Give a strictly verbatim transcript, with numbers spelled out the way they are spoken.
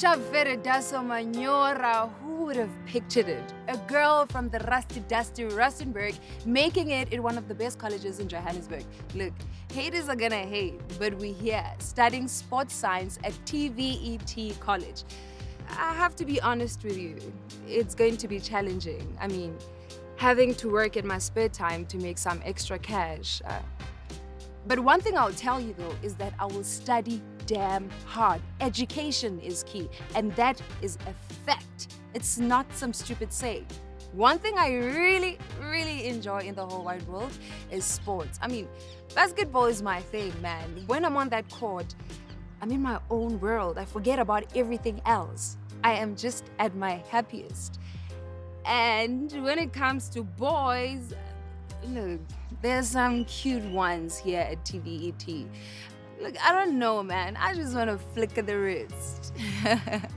Shaveredaso Manyora, who would have pictured it? A girl from the rusty dusty Rustenburg making it in one of the best colleges in Johannesburg. Look, haters are gonna hate, but we're here studying sports science at T V E T College. I have to be honest with you, it's going to be challenging. I mean, having to work in my spare time to make some extra cash. Uh, but one thing I'll tell you though is that I will study damn hard. Education is key, and that is a fact. It's not some stupid saying. One thing I really, really enjoy in the whole wide world is sports. I mean, basketball is my thing, man. When I'm on that court, I'm in my own world. I forget about everything else. I am just at my happiest. And when it comes to boys, look, there's some cute ones here at T V E T. Look, I don't know, man. I just want to flicker the wrist.